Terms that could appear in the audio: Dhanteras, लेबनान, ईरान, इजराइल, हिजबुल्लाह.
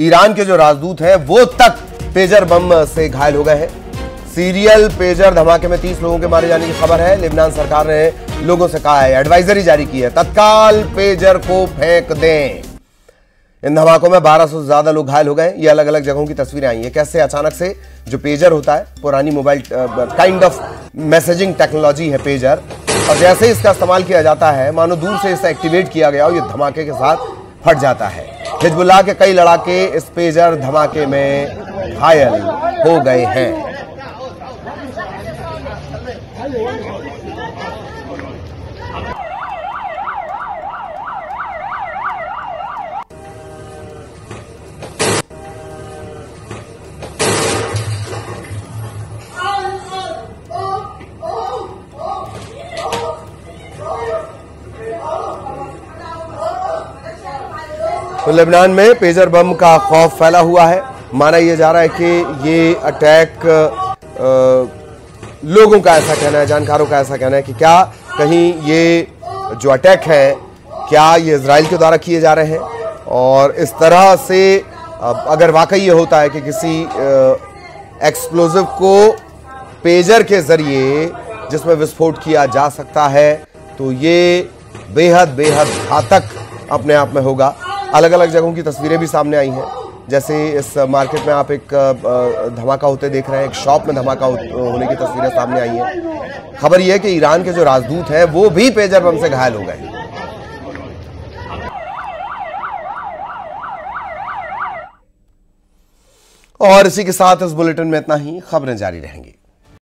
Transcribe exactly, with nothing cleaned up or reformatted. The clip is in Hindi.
ईरान के जो राजदूत हैं वो तक पेजर बम से घायल हो गए हैं। सीरियल पेजर धमाके में तीस लोगों के मारे जाने की खबर है। लेबनान सरकार ने लोगों से कहा है, एडवाइजरी जारी की है, तत्काल पेजर को फेंक दें। इन धमाकों में बारह सौ से ज्यादा लोग घायल हो गए। ये अलग अलग जगहों की तस्वीरें आई हैं, कैसे अचानक से जो पेजर होता है, पुरानी mobile kind of messaging technology है पेजर, और जैसे ही इसका इस्तेमाल किया जाता है मानो दूर से इसे एक्टिवेट किया गया और ये धमाके के साथ फट जाता है। हिजबुल्लाह के कई लड़ाके इस पेजर धमाके में घायल हो गए हैं। तो लेबनान में पेजर बम का खौफ फैला हुआ है। माना यह जा रहा है कि ये अटैक आ, लोगों का ऐसा कहना है, जानकारों का ऐसा कहना है कि क्या कहीं ये जो अटैक है क्या ये इजराइल के द्वारा किए जा रहे हैं, और इस तरह से अगर वाकई ये होता है कि किसी एक्सप्लोजिव को पेजर के जरिए जिसमें विस्फोट किया जा सकता है तो ये बेहद बेहद घातक अपने आप में होगा। अलग अलग जगहों की तस्वीरें भी सामने आई हैं, जैसे इस मार्केट में आप एक धमाका होते देख रहे हैं, एक शॉप में धमाका होने की तस्वीरें सामने आई हैं। खबर यह है कि ईरान के जो राजदूत हैं वो भी पेजर बम से घायल हो गए। और इसी के साथ इस बुलेटिन में इतना ही। खबरें जारी रहेंगी।